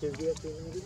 chơi game chơi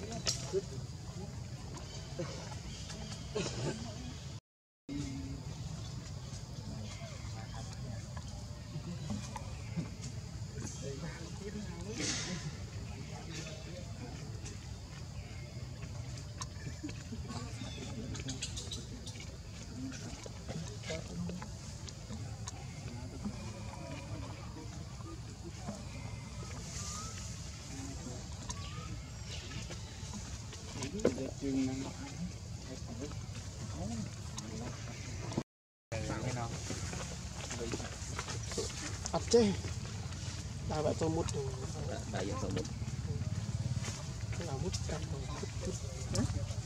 ấp chế đại vậy tôi mút đại vậy tôi mút là mút cam mút